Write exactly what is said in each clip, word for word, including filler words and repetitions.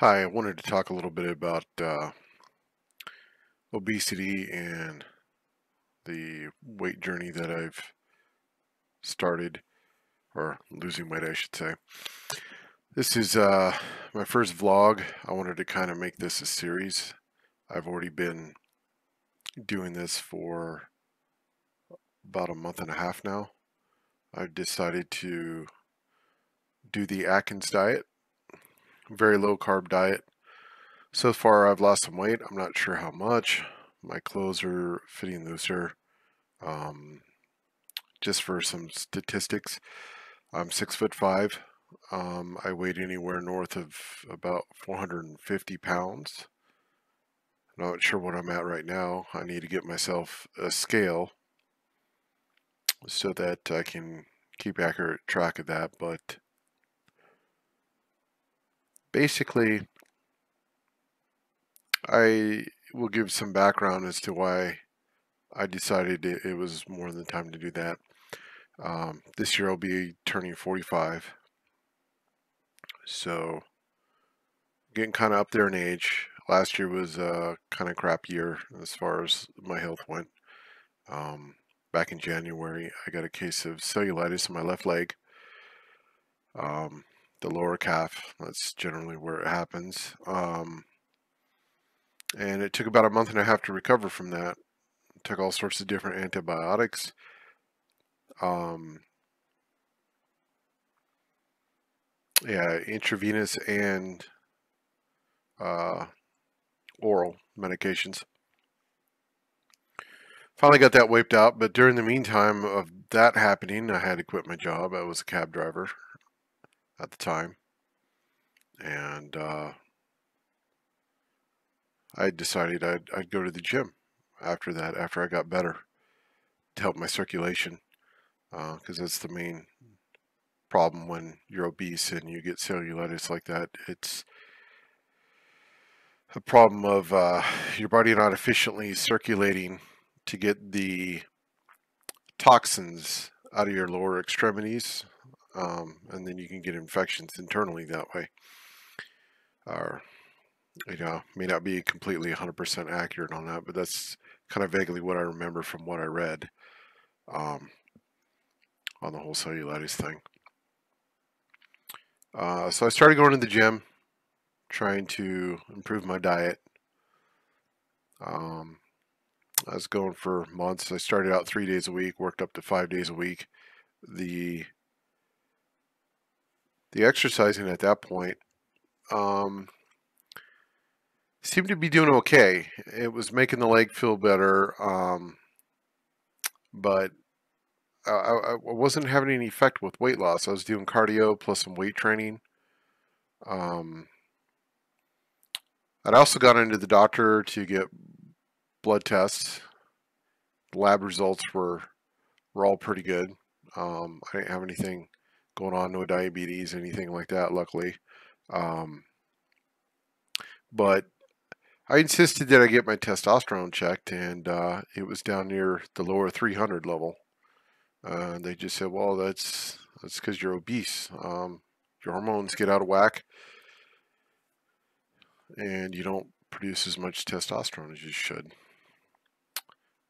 Hi, I wanted to talk a little bit about uh, obesity and the weight journey that I've started, or losing weight I should say. This is uh, my first vlog. I wanted to kind of make this a series. I've already been doing this for about a month and a half now. I've decided to do the Atkins diet. Very low carb diet. So far I've lost some weight. I'm not sure how much. My clothes are fitting looser. Um, just for some statistics, I'm six foot five. Um, I weighed anywhere north of about four hundred fifty pounds. I'm not sure what I'm at right now. I need to get myself a scale so that I can keep accurate track of that, but basically, I will give some background as to why I decided it, it was more than time to do that. Um, this year I'll be turning forty-five, so getting kind of up there in age. Last year was a kind of crap year as far as my health went. Um, back in January, I got a case of cellulitis in my left leg. Um, The lower calf, that's generally where it happens. Um, and it took about a month and a half to recover from that. It took all sorts of different antibiotics. Um, yeah, intravenous and uh, oral medications. Finally got that wiped out, but during the meantime of that happening, I had to quit my job. I was a cab driver at the time, and uh, I decided I'd, I'd go to the gym after that, after I got better, to help my circulation, because uh, that's the main problem when you're obese and you get cellulitis like that. It's a problem of uh, your body not efficiently circulating to get the toxins out of your lower extremities. Um, and then you can get infections internally that way. Or, you know, may not be completely one hundred percent accurate on that, but that's kind of vaguely what I remember from what I read um, on the whole cellulitis thing. Uh, so I started going to the gym, trying to improve my diet. Um, I was going for months. I started out three days a week, worked up to five days a week. The The exercising at that point um, seemed to be doing okay. It was making the leg feel better, um, but I, I wasn't having any effect with weight loss. I was doing cardio plus some weight training. Um, I'd also gone into the doctor to get blood tests. The lab results were were all pretty good. Um, I didn't have anything going on, no diabetes, anything like that, luckily. Um, but I insisted that I get my testosterone checked, and uh, it was down near the lower three hundred level. Uh, and they just said, well, that's that's because you're obese. Um, your hormones get out of whack, and you don't produce as much testosterone as you should.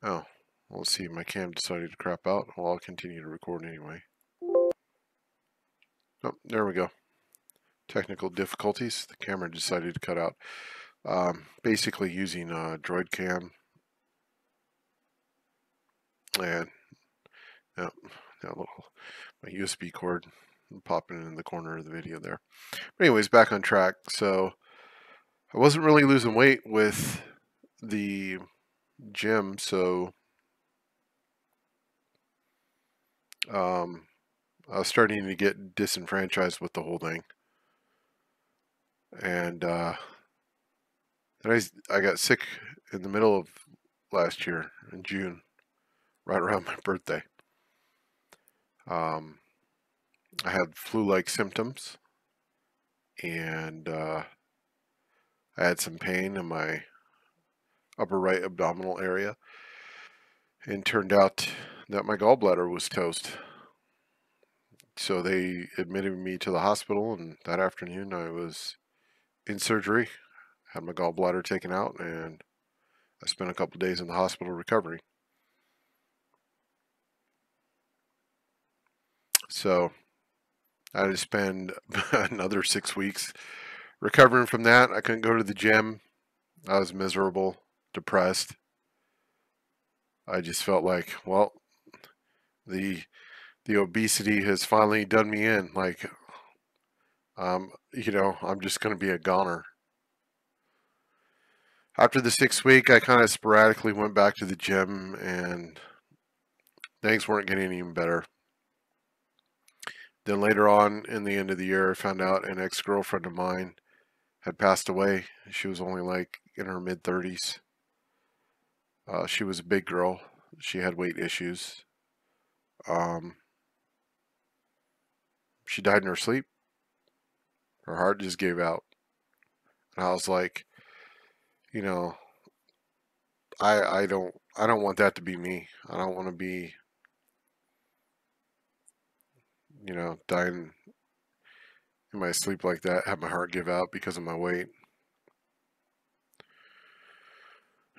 Oh, well, let's see, my cam decided to crap out. Well, I'll continue to record anyway. Oh, there we go. Technical difficulties. The camera decided to cut out. Um, basically using uh, Droid cam. And yeah, that little my U S B cord popping in the corner of the video there. But anyways, back on track. So I wasn't really losing weight with the gym, so um I was starting to get disenfranchised with the whole thing. And uh, then I, I got sick in the middle of last year, in June, right around my birthday. Um, I had flu-like symptoms, and uh, I had some pain in my upper right abdominal area, and turned out that my gallbladder was toast. So they admitted me to the hospital, and that afternoon I was in surgery, had my gallbladder taken out, and I spent a couple of days in the hospital recovering. So I had to spend another six weeks recovering from that. I couldn't go to the gym. I was miserable, depressed. I just felt like, well, the the obesity has finally done me in. Like, um, you know, I'm just going to be a goner. After the sixth week, I kind of sporadically went back to the gym, and things weren't getting even better. Then later on in the end of the year, I found out an ex-girlfriend of mine had passed away. She was only like in her mid thirties. Uh, she was a big girl. She had weight issues. Um, she died in her sleep. Her heart just gave out. And I was like, you know, I I don't I don't want that to be me. I don't want to be, you know, dying in my sleep like that, have my heart give out because of my weight.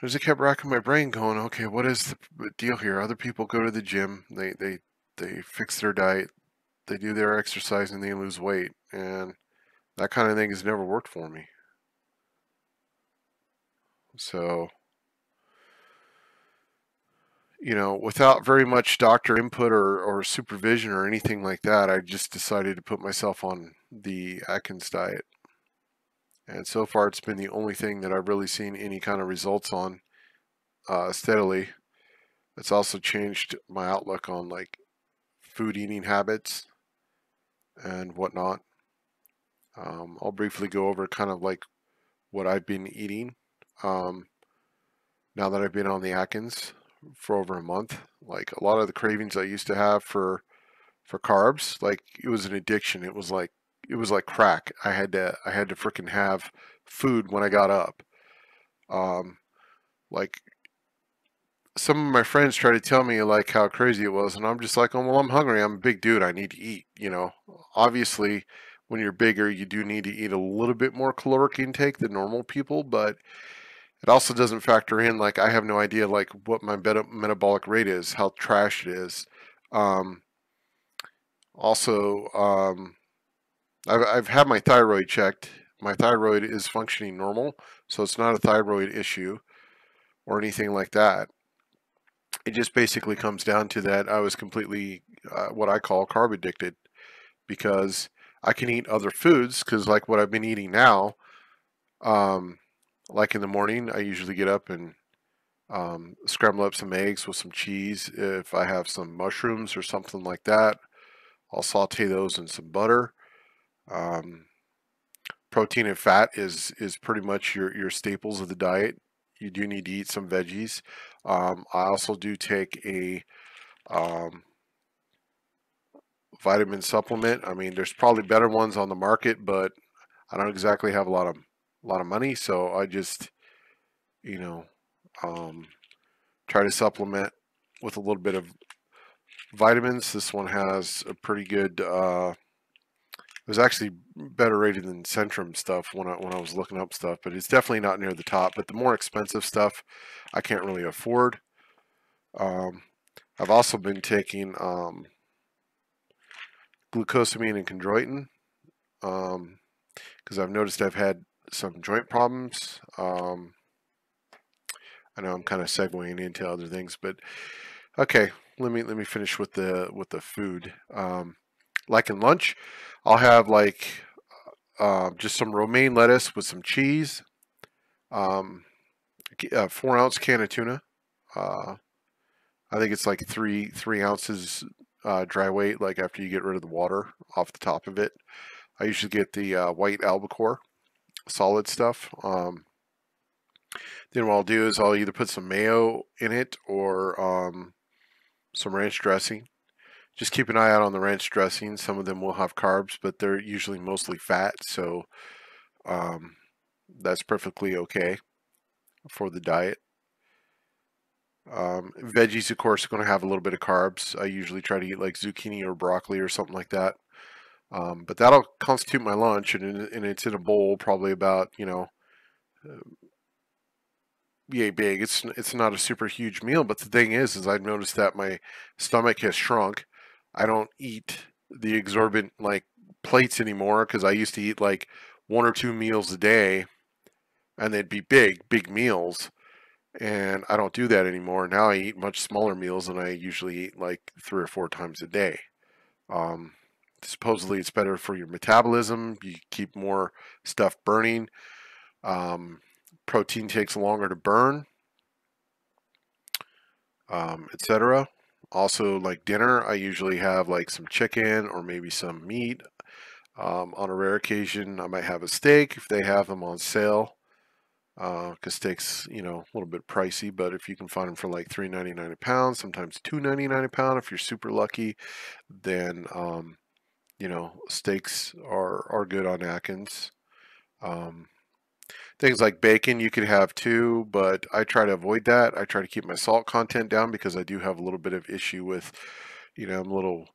I just kept racking my brain going, okay, what is the deal here? Other people go to the gym, they they they fix their diet, they do their exercise, and they lose weight, and that kind of thing has never worked for me. So, you know, without very much doctor input or, or supervision or anything like that, I just decided to put myself on the Atkins diet. And so far, it's been the only thing that I've really seen any kind of results on uh, steadily. It's also changed my outlook on, like, food eating habits and whatnot. Um, I'll briefly go over kind of like what I've been eating. Um, now that I've been on the Atkins for over a month, like a lot of the cravings I used to have for, for carbs, like it was an addiction. It was like, it was like crack. I had to, I had to frickin' have food when I got up. Um, like some of my friends try to tell me like how crazy it was. And I'm just like, oh, well, I'm hungry. I'm a big dude. I need to eat, you know. Obviously when you're bigger, you do need to eat a little bit more caloric intake than normal people, but it also doesn't factor in, like, I have no idea, like, what my metabolic rate is, how trash it is. Um, also, um, I've, I've had my thyroid checked. My thyroid is functioning normal, so it's not a thyroid issue or anything like that. It just basically comes down to that I was completely uh, what I call carb addicted, because I can eat other foods, because, like, what I've been eating now, um... like in the morning, I usually get up and um, scramble up some eggs with some cheese. If I have some mushrooms or something like that, I'll saute those in some butter. Um, protein and fat is is pretty much your, your staples of the diet. You do need to eat some veggies. Um, I also do take a um, vitamin supplement. I mean, there's probably better ones on the market, but I don't exactly have a lot of them. A lot of money, so I just, you know, um, try to supplement with a little bit of vitamins. This one has a pretty good, uh, it was actually better rated than Centrum stuff when I, when I was looking up stuff, but it's definitely not near the top, but the more expensive stuff I can't really afford. Um, I've also been taking um, glucosamine and chondroitin, um, because I've noticed I've had some joint problems. um, I know I'm kind of segueing into other things, but okay, let me let me finish with the with the food. Um, like in lunch, I'll have like uh, just some romaine lettuce with some cheese, um, a four ounce can of tuna. uh, I think it's like three three ounces uh, dry weight, like after you get rid of the water off the top of it. I usually get the uh, white albacore, solid stuff. Um, then what I'll do is I'll either put some mayo in it or um, some ranch dressing. Just keep an eye out on the ranch dressing. Some of them will have carbs, but they're usually mostly fat, so um, that's perfectly okay for the diet. Um, veggies, of course, are going to have a little bit of carbs. I usually try to eat like zucchini or broccoli or something like that. Um, but that'll constitute my lunch, and, and it's in a bowl probably about, you know, uh, yay big. It's, it's not a super huge meal, but the thing is, is I've noticed that my stomach has shrunk. I don't eat the exorbitant, like, plates anymore, because I used to eat, like, one or two meals a day, and they'd be big, big meals, and I don't do that anymore. Now I eat much smaller meals, and I usually eat, like, three or four times a day. Um... Supposedly it's better for your metabolism. You keep more stuff burning. Um, protein takes longer to burn, um, et cetera. Also, like dinner, I usually have like some chicken or maybe some meat. Um, on a rare occasion, I might have a steak if they have them on sale. Because uh, steaks, you know, a little bit pricey, but if you can find them for like three ninety-nine a pound, sometimes two ninety-nine a pound, if you're super lucky, then um, you know, steaks are, are good on Atkins. Um, things like bacon you could have too, but I try to avoid that. I try to keep my salt content down because I do have a little bit of issue with, you know, I'm a little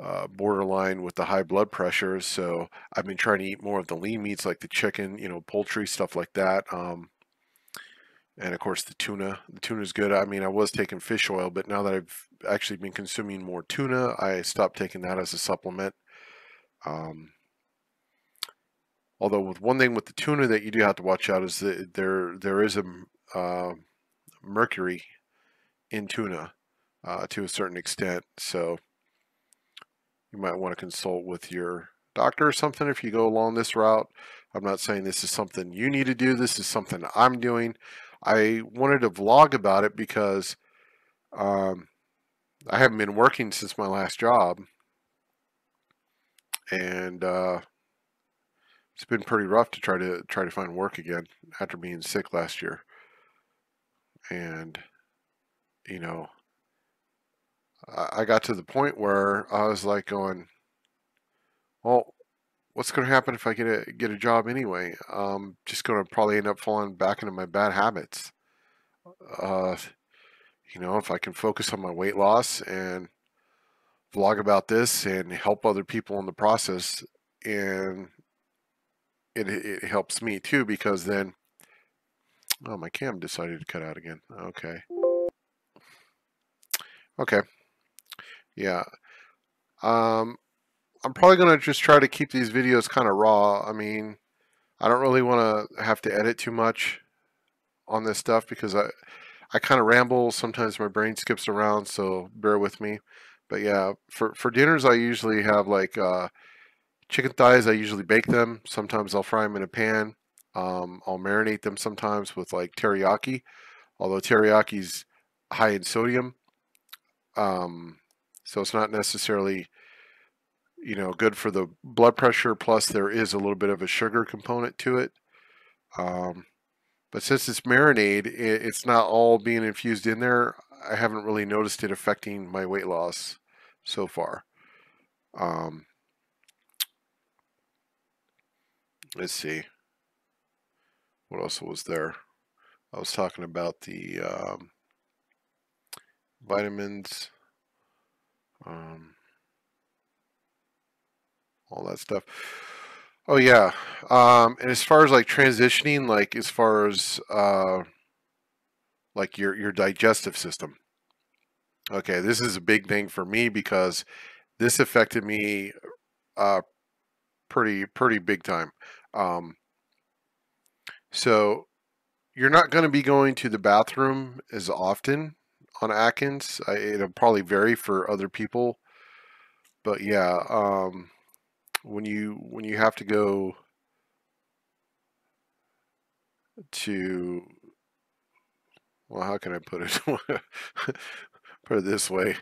uh, borderline with the high blood pressure. So I've been trying to eat more of the lean meats like the chicken, you know, poultry, stuff like that. Um, and of course the tuna, the tuna is good. I mean, I was taking fish oil, but now that I've actually been consuming more tuna, I stopped taking that as a supplement. Um, although with one thing with the tuna that you do have to watch out is that there, there is a, uh, mercury in tuna, uh, to a certain extent. So you might want to consult with your doctor or something if you go along this route. I'm not saying this is something you need to do. This is something I'm doing. I wanted to vlog about it because, um, I haven't been working since my last job. And uh, it's been pretty rough to try to try to find work again after being sick last year. And you know, I, I got to the point where I was like going, "Well, what's going to happen if I get a get a job anyway? I'm just going to probably end up falling back into my bad habits. Uh, you know, if I can focus on my weight loss and." Vlog about this and help other people in the process, and it, it helps me too, because then oh, my cam decided to cut out again. Okay okay, yeah, um I'm probably gonna just try to keep these videos kind of raw. I mean, I don't really want to have to edit too much on this stuff because I I kind of ramble sometimes, my brain skips around, so bear with me. But yeah, for, for dinners, I usually have like uh, chicken thighs. I usually bake them. Sometimes I'll fry them in a pan. Um, I'll marinate them sometimes with like teriyaki, although teriyaki's high in sodium. Um, so it's not necessarily, you know, good for the blood pressure. Plus there is a little bit of a sugar component to it. Um, but since it's marinade, it, it's not all being infused in there. I haven't really noticed it affecting my weight loss so far. Um, let's see. What else was there? I was talking about the um, vitamins, um, all that stuff. Oh yeah. Um, and as far as like transitioning, like as far as uh, like your, your digestive system. Okay, this is a big thing for me because this affected me uh, pretty, pretty big time. Um, so you're not going to be going to the bathroom as often on Atkins. I, it'll probably vary for other people, but yeah, um, when you, when you have to go to, well, how can I put it? Put it this way.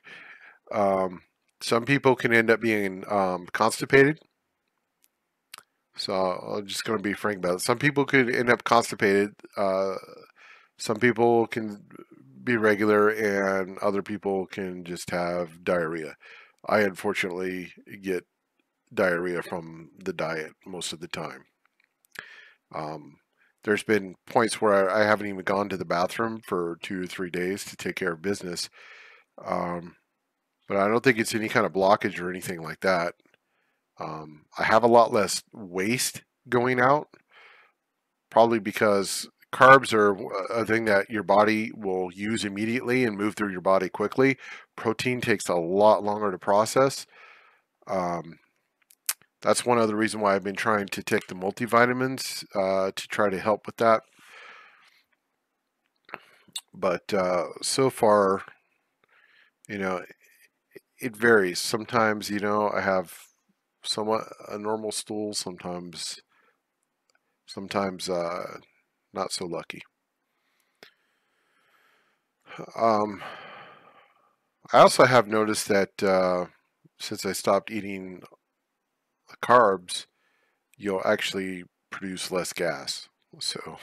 Um, some people can end up being um, constipated. So I'm just going to be frank about it. Some people could end up constipated. Uh, some people can be regular, and other people can just have diarrhea. I unfortunately get diarrhea from the diet most of the time. Um, There's been points where I haven't even gone to the bathroom for two or three days to take care of business. Um, but I don't think it's any kind of blockage or anything like that. Um, I have a lot less waste going out, probably because carbs are a thing that your body will use immediately and move through your body quickly. Protein takes a lot longer to process. Um, that's one other reason why I've been trying to take the multivitamins uh, to try to help with that. But uh, so far, you know, it varies. Sometimes, you know, I have somewhat a normal stool, sometimes, sometimes uh, not so lucky. Um, I also have noticed that uh, since I stopped eating the carbs, you'll actually produce less gas. So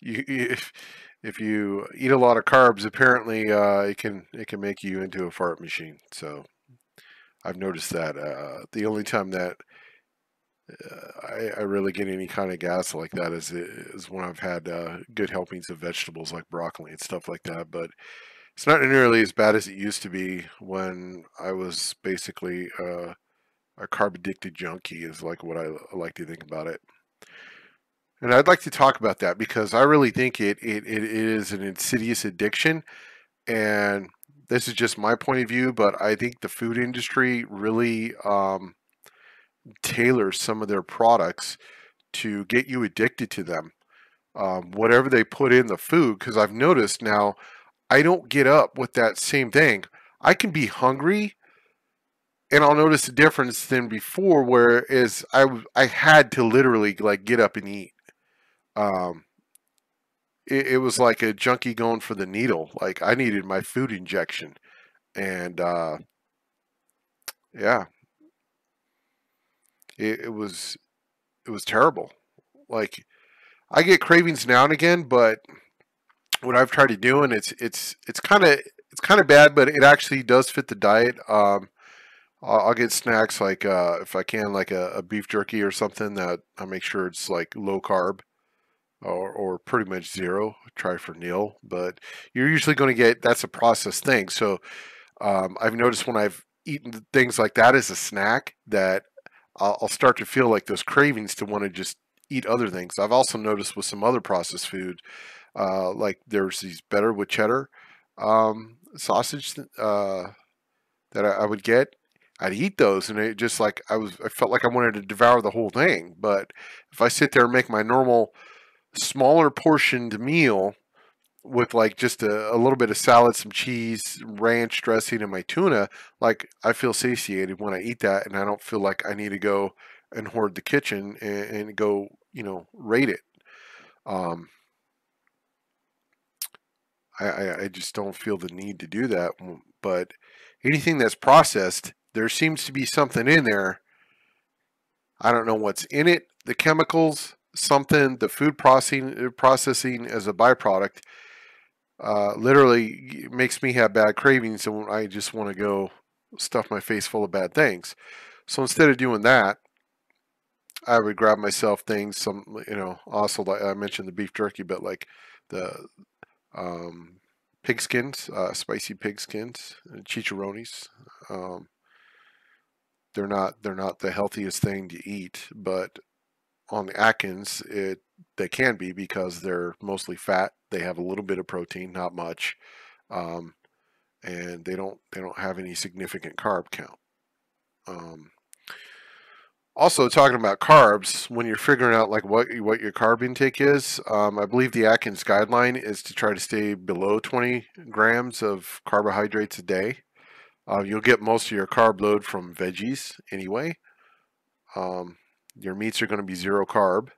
you, if if you eat a lot of carbs, apparently uh, it can it can make you into a fart machine. So I've noticed that. Uh, the only time that uh, I, I really get any kind of gas like that is is when I've had uh, good helpings of vegetables like broccoli and stuff like that. But it's not nearly as bad as it used to be when I was basically uh, a carb-addicted junkie, is like what I like to think about it. And I'd like to talk about that because I really think it it, it is an insidious addiction. And this is just my point of view, but I think the food industry really um, tailors some of their products to get you addicted to them. Um, whatever they put in the food, because I've noticed now, I don't get up with that same thing. I can be hungry, and I'll notice the difference than before, whereas I, I had to literally like get up and eat. Um, It, it was like a junkie going for the needle. Like I needed my food injection, and uh, yeah, it, it was it was terrible. Like I get cravings now and again, but what I've tried to do, and it's it's it's kind of it's kind of bad, but it actually does fit the diet. Um, I'll, I'll get snacks like uh, if I can, like a, a beef jerky or something that I make sure it's like low carb. Or, or pretty much zero, try for nil, but you're usually going to get, that's a processed thing. So um, I've noticed when I've eaten things like that as a snack that I'll, I'll start to feel like those cravings to want to just eat other things. I've also noticed with some other processed food, uh, like there's these better with cheddar um, sausage uh, that I, I would get. I'd eat those, and it just like, I was, I felt like I wanted to devour the whole thing. But if I sit there and make my normal smaller portioned meal with like just a, a little bit of salad, some cheese, ranch dressing, and my tuna, like I feel satiated when I eat that, and I don't feel like I need to go and hoard the kitchen and, and go, you know, raid it. Um, I, I, I just don't feel the need to do that. But anything that's processed, there seems to be something in there. I don't know what's in it, the chemicals, something, the food processing processing as a byproduct uh, literally makes me have bad cravings, and I just want to go stuff my face full of bad things. So instead of doing that, I would grab myself things, some, you know, also like I mentioned the beef jerky, but like the um, pig skins, uh, spicy pig skins, chicharrones. Um, they're not they're not the healthiest thing to eat, but on the Atkins, it, they can be because they're mostly fat. They have a little bit of protein, not much, um, and they don't they don't have any significant carb count. Um, also, talking about carbs, when you're figuring out like what what your carb intake is, um, I believe the Atkins guideline is to try to stay below twenty grams of carbohydrates a day. Uh, you'll get most of your carb load from veggies anyway. Um, Your meats are going to be zero carb.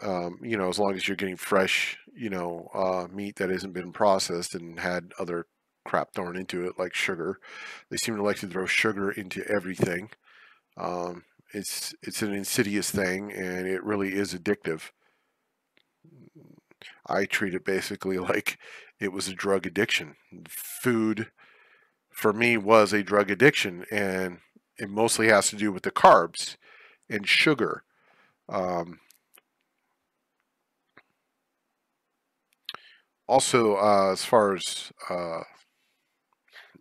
Um, you know, as long as you're getting fresh, you know, uh, meat that hasn't been processed and had other crap thrown into it, like sugar. They seem to like to throw sugar into everything. Um, it's it's an insidious thing, and it really is addictive. I treat it basically like it was a drug addiction. Food, for me, was a drug addiction, and it mostly has to do with the carbs and sugar. Um, also, uh, as far as uh,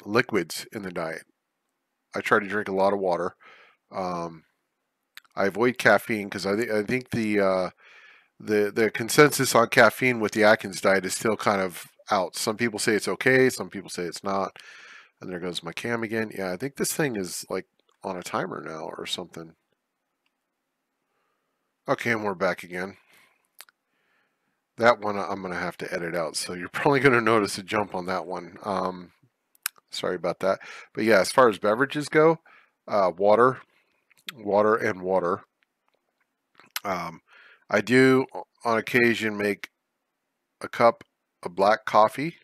liquids in the diet, I try to drink a lot of water. Um, I avoid caffeine because I, th I think the, uh, the the consensus on caffeine with the Atkins diet is still kind of out. Some people say it's okay. Some people say it's not. And there goes my cam again. Yeah, I think this thing is like on a timer now or something. Okay, and we're back again. That one I'm going to have to edit out. So you're probably going to notice a jump on that one. Um, sorry about that. But yeah, as far as beverages go, uh, water, water and water. Um, I do on occasion make a cup of black coffee.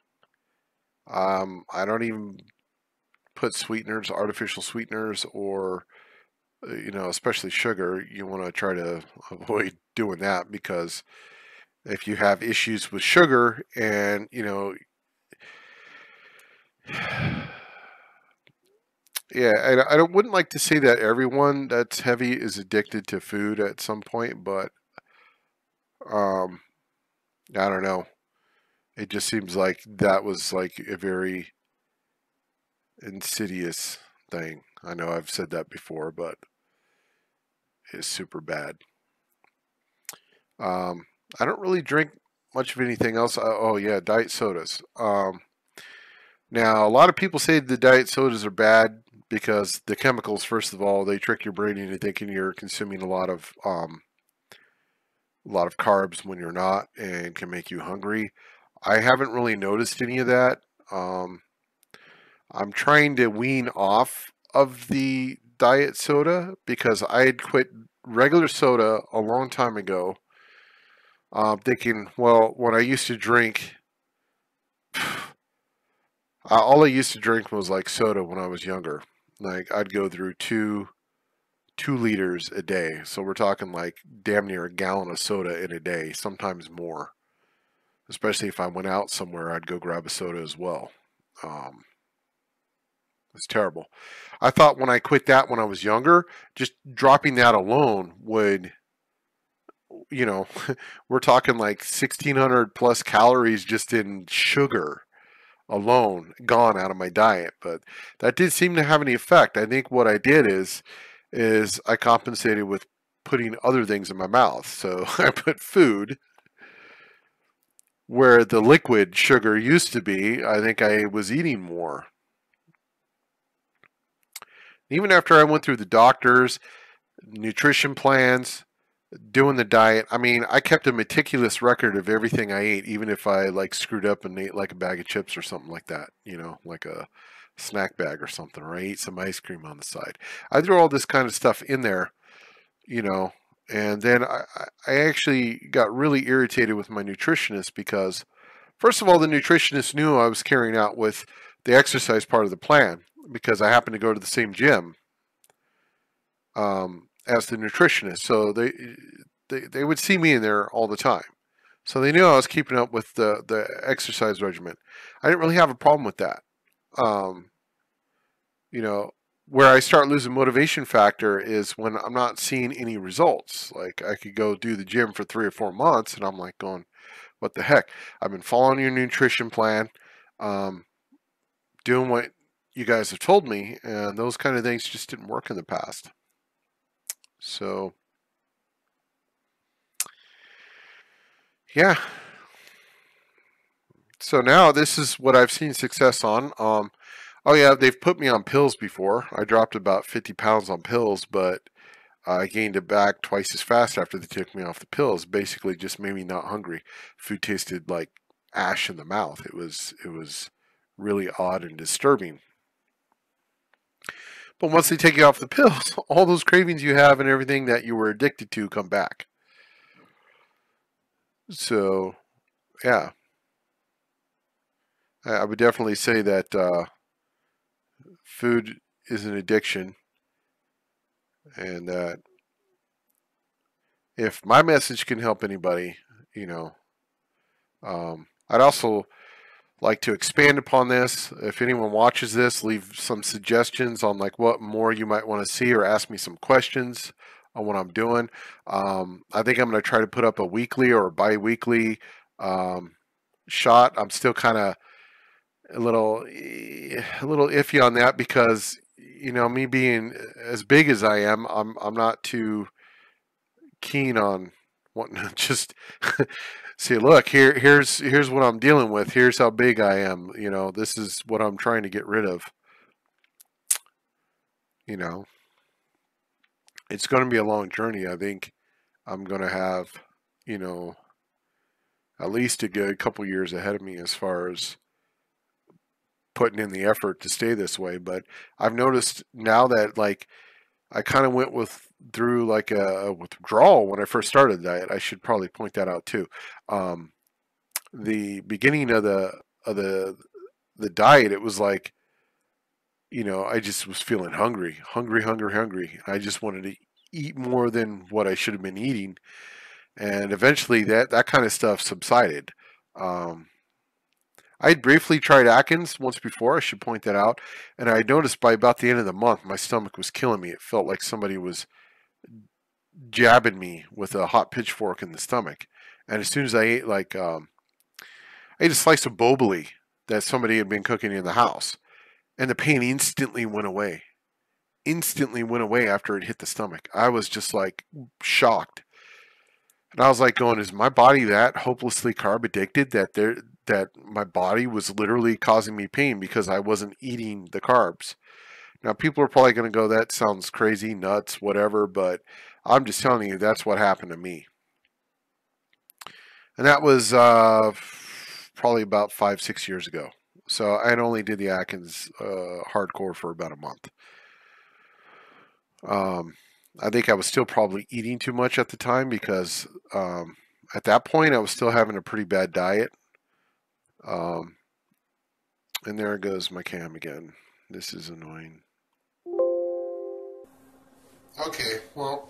Um, I don't even put sweeteners, artificial sweeteners, or, you know, especially sugar. You want to try to avoid doing that, because if you have issues with sugar and, you know, yeah, I, I wouldn't like to say that everyone that's heavy is addicted to food at some point, but um, I don't know. It just seems like that was like a very insidious thing. I know I've said that before, but it's super bad. Um, I don't really drink much of anything else. Oh yeah, diet sodas. Um, now, a lot of people say the diet sodas are bad because the chemicals, first of all, they trick your brain into thinking you're consuming a lot of, um, a lot of carbs when you're not, and can make you hungry. I haven't really noticed any of that. Um, I'm trying to wean off of the diet soda because I had quit regular soda a long time ago. Uh, thinking, well, when I used to drink, all I used to drink was like soda when I was younger. Like I'd go through two, two liters a day. So we're talking like damn near a gallon of soda in a day, sometimes more. Especially if I went out somewhere, I'd go grab a soda as well. Um, it's terrible. I thought when I quit that when I was younger, just dropping that alone would, you know, we're talking like sixteen hundred plus calories just in sugar alone, gone out of my diet. But that didn't seem to have any effect. I think what I did is, is I compensated with putting other things in my mouth. So I put food where the liquid sugar used to be. I think I was eating more. Even after I went through the doctors, nutrition plans, doing the diet, I mean, I kept a meticulous record of everything I ate, even if I like screwed up and ate like a bag of chips or something like that, you know, like a snack bag or something, or I ate some ice cream on the side. I threw all this kind of stuff in there, you know. And then I, I actually got really irritated with my nutritionist because, first of all, the nutritionist knew I was carrying out with the exercise part of the plan because I happened to go to the same gym um, as the nutritionist. So they, they they would see me in there all the time. So they knew I was keeping up with the, the exercise regimen. I didn't really have a problem with that. Um, you know, where I start losing motivation factor is when I'm not seeing any results. Like I could go do the gym for three or four months and I'm like going, what the heck? I've been following your nutrition plan, um, doing what you guys have told me, and those kind of things just didn't work in the past. So yeah. So now this is what I've seen success on. Um, Oh yeah, they've put me on pills before. I dropped about fifty pounds on pills, but I uh, gained it back twice as fast after they took me off the pills. Basically, just made me not hungry. Food tasted like ash in the mouth. It was it was really odd and disturbing. But once they take you off the pills, all those cravings you have and everything that you were addicted to come back. So, yeah, I would definitely say that. Uh, Food is an addiction, and that uh, if my message can help anybody, you know, um, I'd also like to expand upon this. If anyone watches this, leave some suggestions on like what more you might want to see, or ask me some questions on what I'm doing. Um, I think I'm going to try to put up a weekly or a bi-weekly um, shot. I'm still kind of a little a little iffy on that because you know, me being as big as I am, I'm I'm not too keen on wanting to just see, look, here here's here's what I'm dealing with. Here's how big I am. You know, this is what I'm trying to get rid of. You know, it's going to be a long journey. I think I'm going to have, you know, at least a good couple years ahead of me as far as putting in the effort to stay this way. But I've noticed now that, like, I kind of went with through like a, a withdrawal when I first started that. I should probably point that out too. Um, the beginning of the of the the diet, it was like, you know, I just was feeling hungry, hungry, hungry, hungry. I just wanted to eat more than what I should have been eating. And eventually that, that kind of stuff subsided. Um, I had briefly tried Atkins once before, I should point that out. And I noticed by about the end of the month, my stomach was killing me. It felt like somebody was jabbing me with a hot pitchfork in the stomach. And as soon as I ate, like, um, I ate a slice of Boboli that somebody had been cooking in the house. And the pain instantly went away. Instantly went away after it hit the stomach. I was just like shocked. And I was like going, is my body that hopelessly carb addicted that there that my body was literally causing me pain because I wasn't eating the carbs? Now, people are probably going to go, that sounds crazy, nuts, whatever. But I'm just telling you, that's what happened to me. And that was uh, probably about five, six years ago. So I only did the Atkins uh, hardcore for about a month. Um, I think I was still probably eating too much at the time because um, at that point I was still having a pretty bad diet. Um, and there goes my cam again. This is annoying. Okay, well,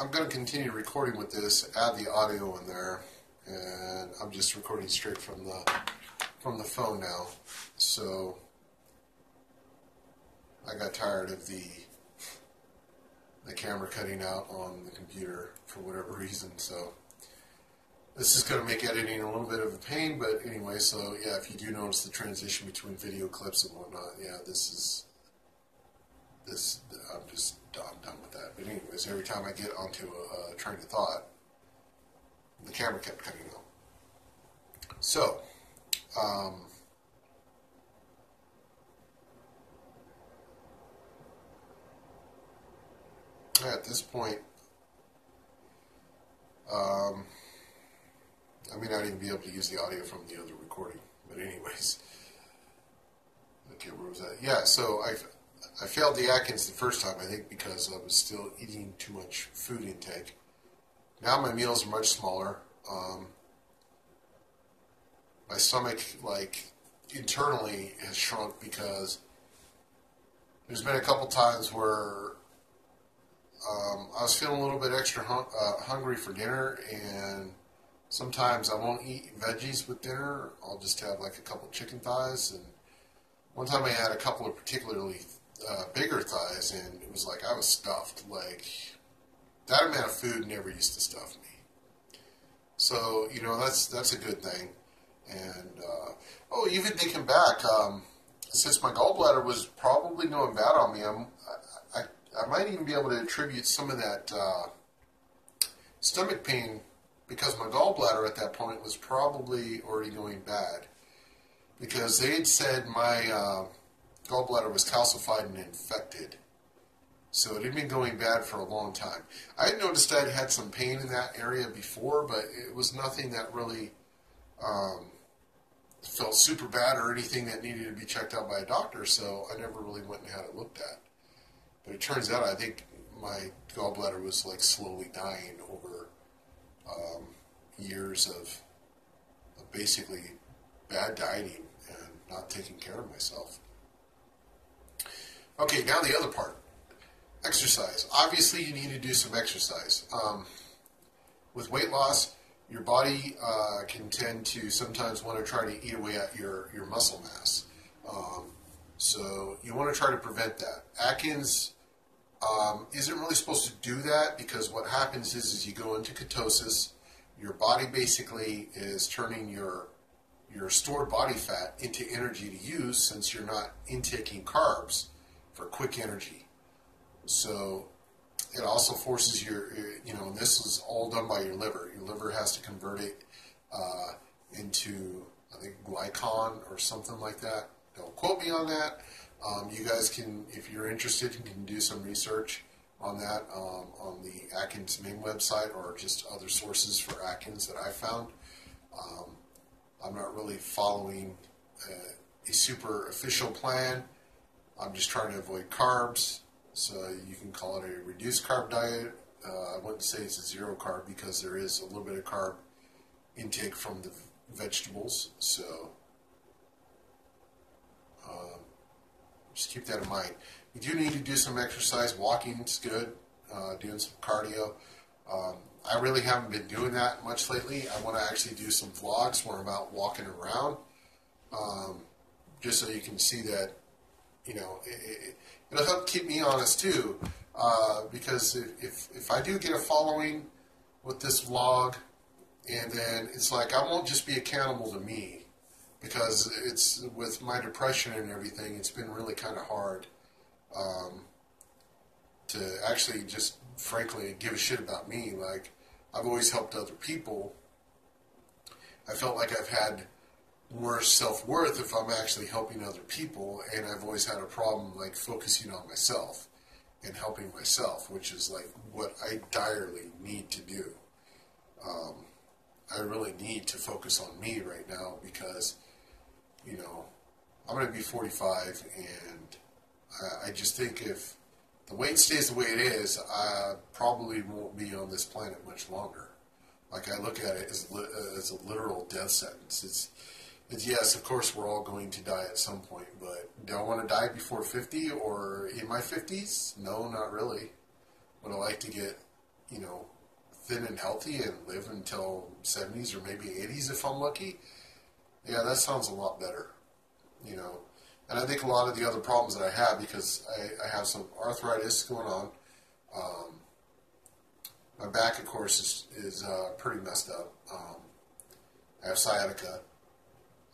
I'm going to continue recording with this, add the audio in there, and I'm just recording straight from the... from the phone now. So I got tired of the the camera cutting out on the computer for whatever reason, so this is going to make editing a little bit of a pain. But anyway, so yeah, if you do notice the transition between video clips and whatnot, yeah, this is this I'm just I'm done with that. But anyways, every time I get onto a, a train of thought, the camera kept cutting out. So Um, at this point, um, I may not even be able to use the audio from the other recording, but anyways, okay, where was that? Yeah, so I, I failed the Atkins the first time, I think, because I was still eating too much food intake. Now my meals are much smaller. Um, My stomach, like, internally has shrunk because there's been a couple times where um, I was feeling a little bit extra hung uh, hungry for dinner, and sometimes I won't eat veggies with dinner. I'll just have, like, a couple chicken thighs. And one time I had a couple of particularly uh, bigger thighs, and it was like I was stuffed. Like, that amount of food never used to stuff me. So, you know, that's that's a good thing. And, uh, oh, even thinking back, um, since my gallbladder was probably doing bad on me, I'm, I, I, I might even be able to attribute some of that uh, stomach pain because my gallbladder at that point was probably already doing bad. Because they had said my uh, gallbladder was calcified and infected. So it had been going bad for a long time. I had noticed I'd had some pain in that area before, but it was nothing that really... Um, felt super bad or anything that needed to be checked out by a doctor, so I never really went and had it looked at. But it turns out I think my gallbladder was like slowly dying over um, years of, of basically bad dieting and not taking care of myself. Okay, now the other part. Exercise. Obviously you need to do some exercise. Um, with weight loss, your body uh, can tend to sometimes want to try to eat away at your, your muscle mass. Um, so you want to try to prevent that. Atkins um, isn't really supposed to do that because what happens is, is you go into ketosis. Your body basically is turning your, your stored body fat into energy to use since you're not intaking carbs. for quick energy. So it also forces your, you know, and this is all done by your liver. Your liver has to convert it uh, into, I think, glycan or something like that. Don't quote me on that. Um, you guys can, if you're interested, you can do some research on that um, on the Atkins main website or just other sources for Atkins that I found. Um, I'm not really following a, a super official plan. I'm just trying to avoid carbs. So you can call it a reduced carb diet. Uh, I wouldn't say it's a zero carb because there is a little bit of carb intake from the vegetables. So um, just keep that in mind. You do need to do some exercise. Walking is good. Uh, doing some cardio. Um, I really haven't been doing that much lately. I want to actually do some vlogs where I'm out walking around, um, just so you can see that. You know, it, it, it'll help keep me honest too, uh, because if, if, if I do get a following with this vlog, and then it's like I won't just be accountable to me, because it's with my depression and everything, it's been really kind of hard um, to actually just frankly give a shit about me. Like, I've always helped other people. I felt like I've had more self-worth if I'm actually helping other people, and I've always had a problem like focusing on myself and helping myself, which is like what I direly need to do. Um, I really need to focus on me right now because, you know, I'm going to be forty-five, and I, I just think if the weight stays the way it is, I probably won't be on this planet much longer. Like, I look at it as, li as a literal death sentence. It's Yes, of course, we're all going to die at some point, but do I want to die before fifty or in my fifties? No, not really. Would I like to get, you know, thin and healthy and live until seventies or maybe eighties if I'm lucky? Yeah, that sounds a lot better, you know. And I think a lot of the other problems that I have, because I, I have some arthritis going on. Um, my back, of course, is, is uh, pretty messed up. Um, I have sciatica.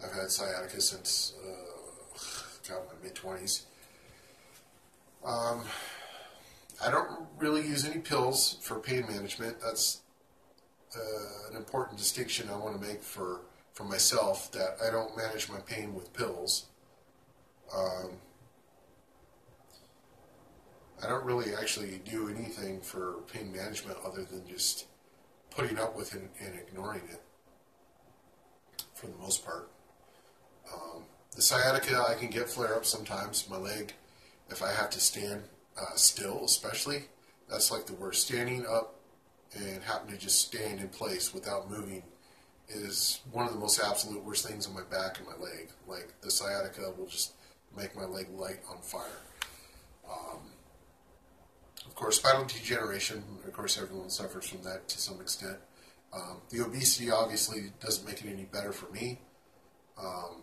I've had sciatica since, uh, God, my mid-twenties. Um, I don't really use any pills for pain management. That's uh, an important distinction I want to make for, for myself, that I don't manage my pain with pills. Um, I don't really actually do anything for pain management other than just putting up with it and ignoring it for the most part. Um, the sciatica, I can get flare-ups sometimes. My leg, if I have to stand uh, still especially, that's like the worst. Standing up and having to just stand in place without moving is one of the most absolute worst things on my back and my leg. Like, the sciatica will just make my leg light on fire. Um, of course, spinal degeneration, of course everyone suffers from that to some extent. Um, the obesity obviously doesn't make it any better for me. Um,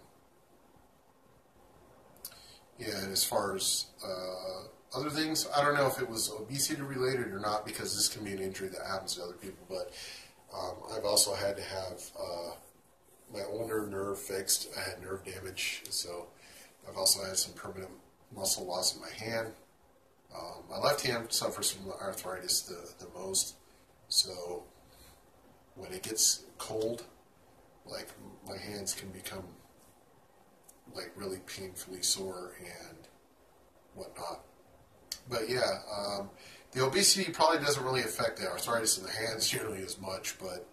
Yeah, and as far as uh, other things, I don't know if it was obesity related or not, because this can be an injury that happens to other people, but um, I've also had to have uh, my ulnar nerve fixed. I had nerve damage, so I've also had some permanent muscle loss in my hand. Um, my left hand suffers from arthritis the, the most, so when it gets cold, like, my hands can become like really painfully sore and whatnot. But yeah, um, the obesity probably doesn't really affect the arthritis in the hands generally as much, but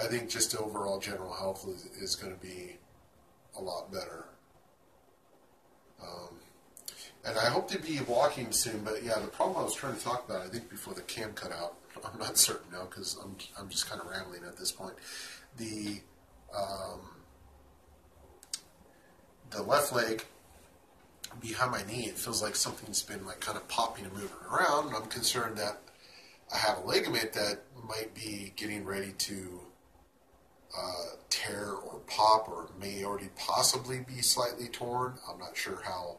I think just overall general health is, is going to be a lot better. Um, and I hope to be walking soon, but yeah, the problem I was trying to talk about, I think before the cam cut out, I'm not certain now because I'm, I'm just kind of rambling at this point. The... Um, The left leg behind my knee, it feels like something's been like kind of popping and moving around, and I'm concerned that I have a ligament that might be getting ready to uh, tear or pop, or may already possibly be slightly torn. I'm not sure how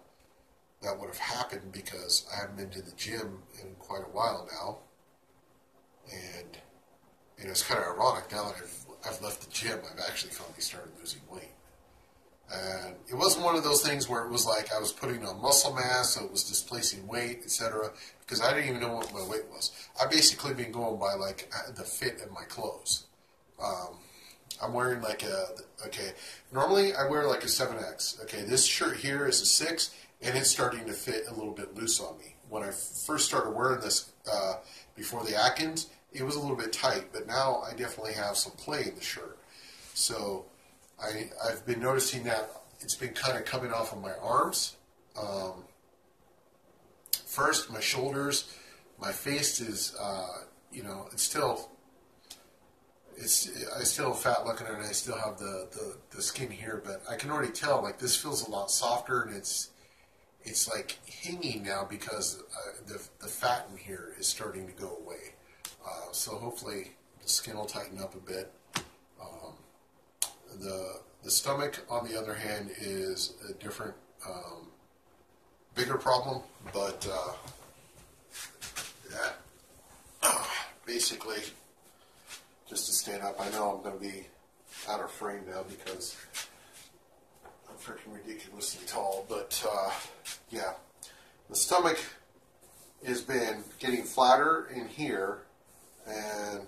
that would have happened because I haven't been to the gym in quite a while now, and you know, it's kind of ironic now that I've, I've left the gym. I've actually finally started losing weight. And it wasn't one of those things where it was like I was putting on muscle mass, so it was displacing weight, et cetera, because I didn't even know what my weight was. I've basically been going by, like, the fit of my clothes. Um, I'm wearing, like, a, okay, normally I wear, like, a seven X. Okay, this shirt here is a six, and it's starting to fit a little bit loose on me. When I first started wearing this uh, before the Atkins, it was a little bit tight, but now I definitely have some play in the shirt. So I, I've been noticing that it's been kind of coming off of my arms. Um, first, my shoulders, my face is, uh, you know, it's still, it's, I still fat looking and I still have the, the, the skin here, but I can already tell, like, this feels a lot softer, and it's, it's like hanging now because uh, the, the fat in here is starting to go away. Uh, so hopefully the skin will tighten up a bit. Um, the the stomach, on the other hand, is a different, um, bigger problem. But uh, yeah, uh, basically, just to stand up. I know I'm going to be out of frame now because I'm freaking ridiculously tall. But uh, yeah, the stomach has been getting flatter in here and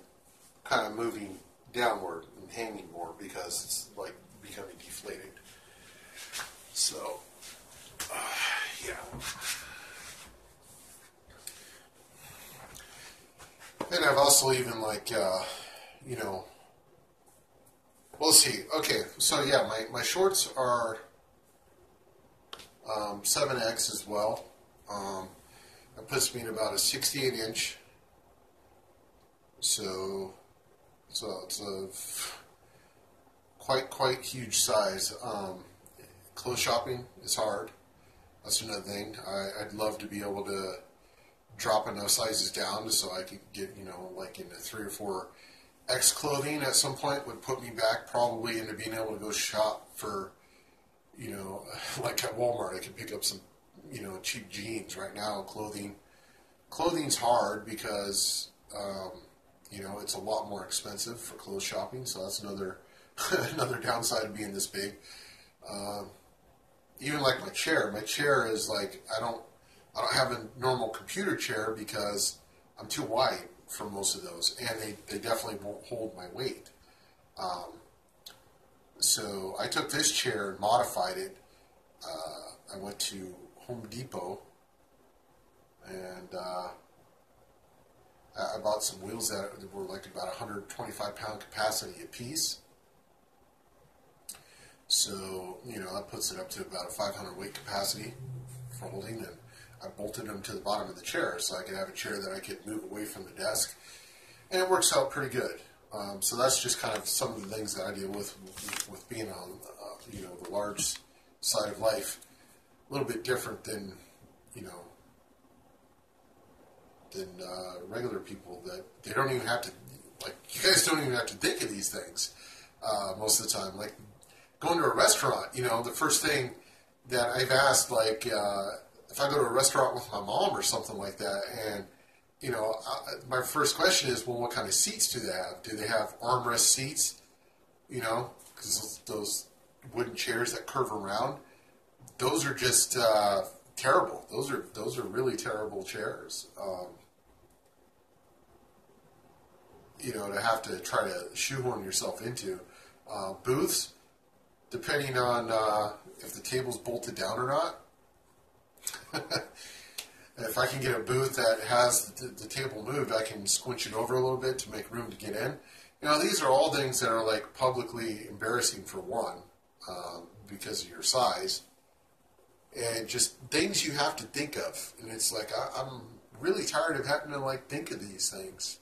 kind of moving downward and hanging more because it's like becoming deflated. So, uh, yeah. And I've also even like, uh, you know, we'll see. Okay, so yeah, my, my shorts are um, seven X as well. Um, that puts me in about a sixty-eight inch. So, so it's a quite, quite huge size. Um, clothes shopping is hard. That's another thing. I, I'd love to be able to drop enough sizes down so I could get, you know, like into three or four X clothing at some point would put me back probably into being able to go shop for, you know, like at Walmart. I could pick up some, you know, cheap jeans right now. Clothing, clothing's hard because, um, you know, it's a lot more expensive for clothes shopping, so that's another another downside of being this big. Um, even like my chair, my chair is like I don't I don't have a normal computer chair because I'm too wide for most of those, and they they definitely won't hold my weight. Um, so I took this chair and modified it. Uh, I went to Home Depot and. Uh, I bought some wheels that were like about one hundred twenty-five pound capacity a piece. So, you know, that puts it up to about a five hundred weight capacity for holding. And I bolted them to the bottom of the chair so I could have a chair that I could move away from the desk. And it works out pretty good. Um, so that's just kind of some of the things that I deal with with being on, uh, you know, the large side of life. A little bit different than, you know, than uh, regular people that they don't even have to, like, you guys don't even have to think of these things uh, most of the time. Like, going to a restaurant, you know, the first thing that I've asked, like, uh, if I go to a restaurant with my mom or something like that, and, you know, I, my first question is, well, what kind of seats do they have? Do they have armrest seats? You know, because those wooden chairs that curve around, those are just uh, terrible. Those are, those are really terrible chairs. Um, you know, to have to try to shoehorn yourself into. Uh, booths, depending on uh, if the table's bolted down or not. If I can get a booth that has the, the table moved, I can squinch it over a little bit to make room to get in. You know, these are all things that are, like, publicly embarrassing for one, um, because of your size. And just things you have to think of. And it's like, I, I'm really tired of having to, like, think of these things.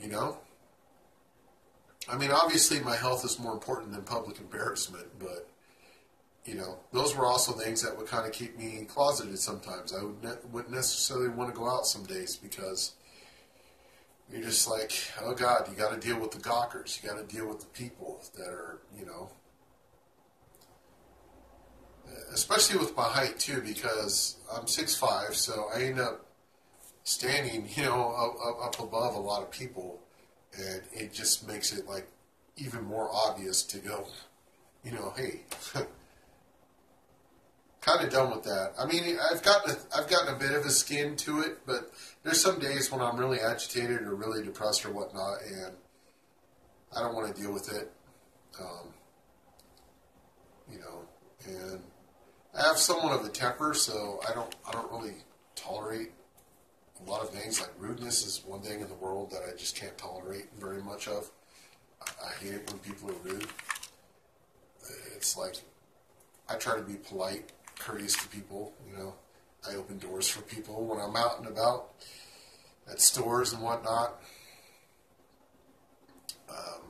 You know? I mean, obviously my health is more important than public embarrassment, but, you know, those were also things that would kind of keep me closeted sometimes. I would ne wouldn't necessarily want to go out some days because you're just like, oh, God, you got to deal with the gawkers. You got to deal with the people that are, you know, especially with my height, too, because I'm six five, so I end up standing, you know, up, up above a lot of people, and it just makes it, like, even more obvious to go, you know, hey, kind of done with that. I mean, I've gotten a, I've gotten a bit of a skin to it, but there's some days when I'm really agitated or really depressed or whatnot, and I don't want to deal with it, um, you know. And I have somewhat of a temper, so I don't I don't really tolerate a lot of things. Like rudeness is one thing in the world that I just can't tolerate very much of. I, I hate it when people are rude. It's like I try to be polite, courteous to people. You know, I open doors for people when I'm out and about at stores and whatnot. Um,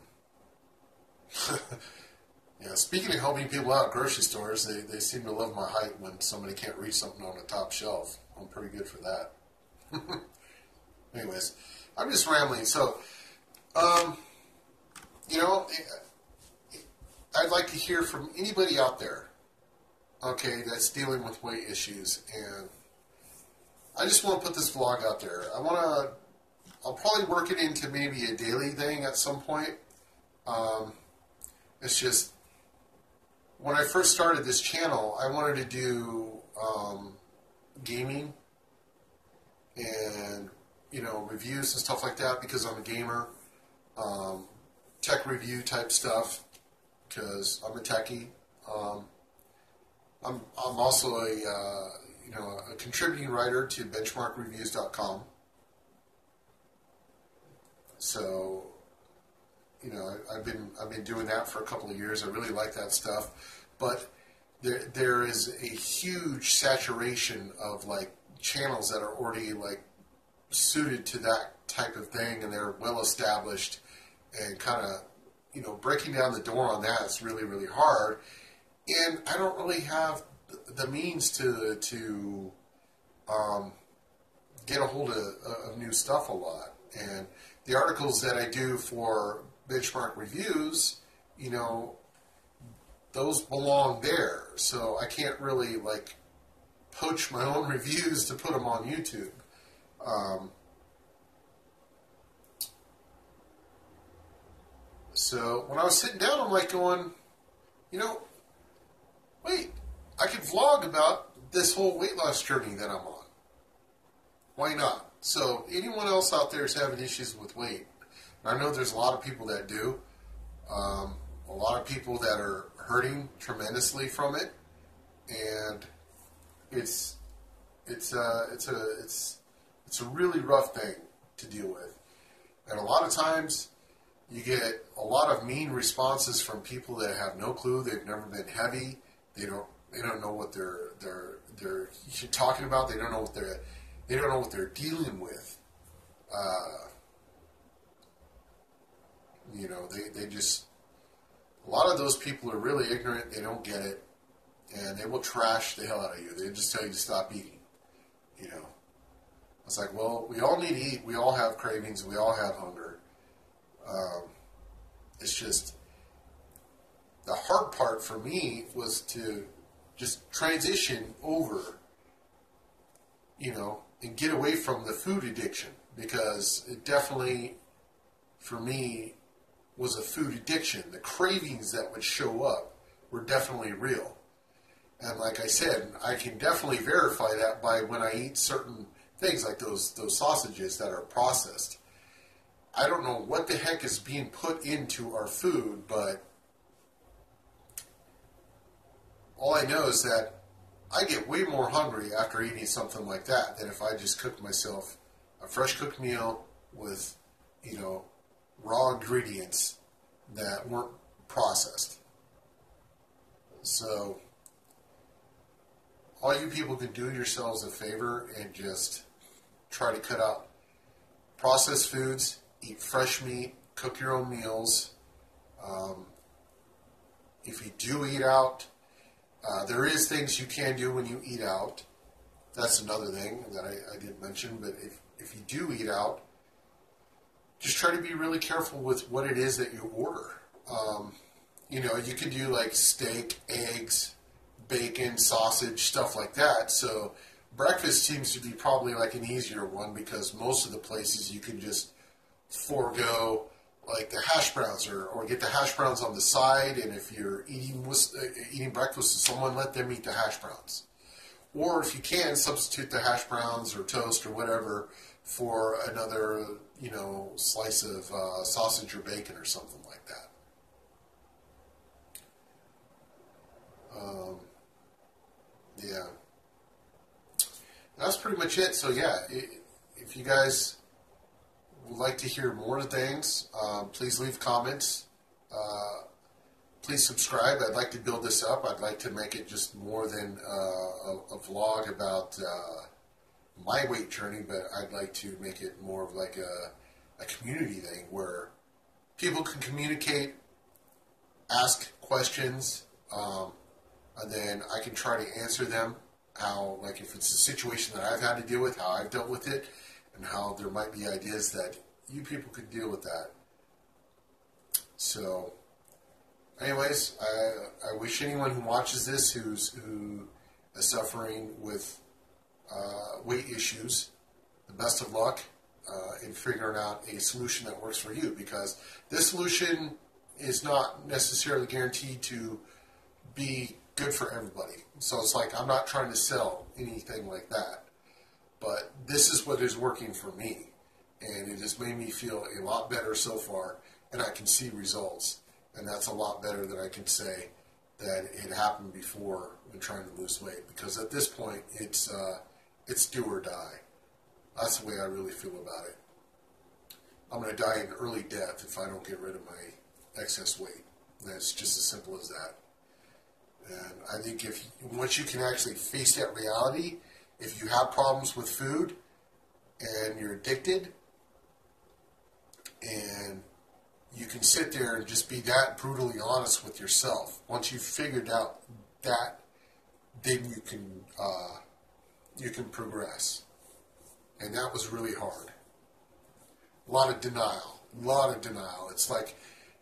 yeah. Speaking of helping people out at grocery stores, they they seem to love my hype when somebody can't reach something on the top shelf. I'm pretty good for that. Anyways, I'm just rambling. So, um, you know, I'd like to hear from anybody out there, okay, that's dealing with weight issues, and I just want to put this vlog out there. I want to, I'll probably work it into maybe a daily thing at some point. Um, it's just, when I first started this channel, I wanted to do um, gaming and, you know, reviews and stuff like that, because I'm a gamer, um, tech review type stuff, because I'm a techie. Um, I'm, I'm also a, uh, you know, a contributing writer to benchmark reviews dot com. So, you know, I, I've been, I've been doing that for a couple of years. I really like that stuff, but there, there is a huge saturation of, like, channels that are already, like, suited to that type of thing, and they're well established, and kind of, you know, breaking down the door on that is really, really hard, and I don't really have the means to to um, get a hold of, of new stuff a lot. And the articles that I do for Benchmark Reviews, you know, those belong there, so I can't really, like, poach my own reviews to put them on YouTube. Um, so when I was sitting down, I'm like going, you know, wait, I could vlog about this whole weight loss journey that I'm on. Why not? So anyone else out there is having issues with weight, and I know there's a lot of people that do, um, a lot of people that are hurting tremendously from it, and It's, it's a, it's a, it's, it's a really rough thing to deal with, and a lot of times you get a lot of mean responses from people that have no clue. They've never been heavy. They don't, they don't know what they're, they're, they're talking about. They don't know what they're, they don't know what they're dealing with. Uh, you know, they, they just, a lot of those people are really ignorant. They don't get it. And they will trash the hell out of you. They just tell you to stop eating. You know, it's like, well, we all need to eat. We all have cravings. We all have hunger. Um, it's just, the hard part for me was to just transition over, you know, and get away from the food addiction, because it definitely, for me, was a food addiction. The cravings that would show up were definitely real. And like I said, I can definitely verify that by when I eat certain things, like those those sausages that are processed. I don't know what the heck is being put into our food, but all I know is that I get way more hungry after eating something like that than if I just cooked myself a fresh cooked meal with, you know, raw ingredients that weren't processed. So, all you people can do yourselves a favor and just try to cut out processed foods, eat fresh meat, cook your own meals. Um, if you do eat out, uh, there is things you can do when you eat out. That's another thing that I, I didn't mention, but if, if you do eat out, just try to be really careful with what it is that you order. Um, you know, you can do like steak, eggs, bacon, sausage, stuff like that. So breakfast seems to be probably like an easier one, because most of the places you can just forego like the hash browns, or, or get the hash browns on the side, and if you're eating with, uh, eating breakfast with someone, let them eat the hash browns. Or if you can, substitute the hash browns or toast or whatever for another, you know, slice of uh, sausage or bacon or something like that. Um, yeah. That's pretty much it. So yeah, it, if you guys would like to hear more things, um, please leave comments. Uh, Please subscribe. I'd like to build this up. I'd like to make it just more than uh, a, a vlog about uh, my weight journey, but I'd like to make it more of like a, a community thing where people can communicate, ask questions, um, and then I can try to answer them. How, like if it's a situation that I've had to deal with, how I've dealt with it, and how there might be ideas that you people could deal with that. So... anyways, I, I wish anyone who watches this who's, who is suffering with uh, weight issues the best of luck uh, in figuring out a solution that works for you, because this solution is not necessarily guaranteed to be good for everybody. So it's like I'm not trying to sell anything like that, but this is what is working for me, and it has made me feel a lot better so far, and I can see results. And that's a lot better than I can say that it happened before when trying to lose weight. Because at this point, it's, uh, it's do or die. That's the way I really feel about it. I'm going to die an early death if I don't get rid of my excess weight. And it's just as simple as that. And I think if once you can actually face that reality, if you have problems with food and you're addicted and... you can sit there and just be that brutally honest with yourself. Once you've figured out that, then you can uh, you can progress. And that was really hard. A lot of denial. A lot of denial. It's like,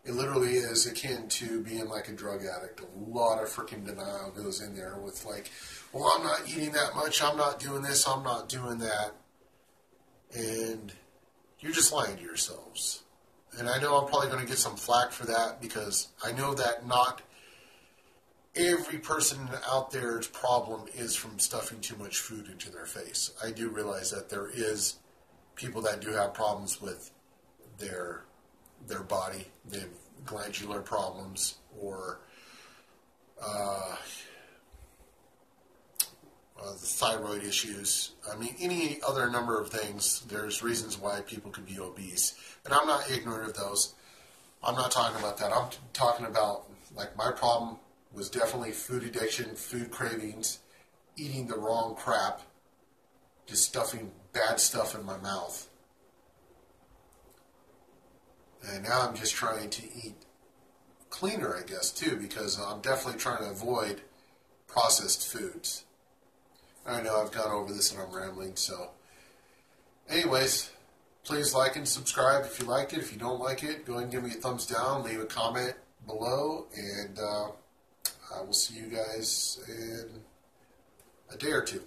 it literally is akin to being like a drug addict. A lot of freaking denial goes in there with like, well, I'm not eating that much. I'm not doing this. I'm not doing that. And you're just lying to yourselves. And I know I'm probably going to get some flack for that, because I know that not every person out there's problem is from stuffing too much food into their face. I do realize that there is people that do have problems with their their body. They have glandular problems, or uh, uh, the thyroid issues. I mean, any other number of things. There's reasons why people can be obese. And I'm not ignorant of those. I'm not talking about that. I'm talking about, like, my problem was definitely food addiction, food cravings, eating the wrong crap, just stuffing bad stuff in my mouth. And now I'm just trying to eat cleaner, I guess, too, because I'm definitely trying to avoid processed foods. I know I've gone over this and I'm rambling, so... anyways... please like and subscribe if you like it. If you don't like it, go ahead and give me a thumbs down. Leave a comment below. And uh, I will see you guys in a day or two.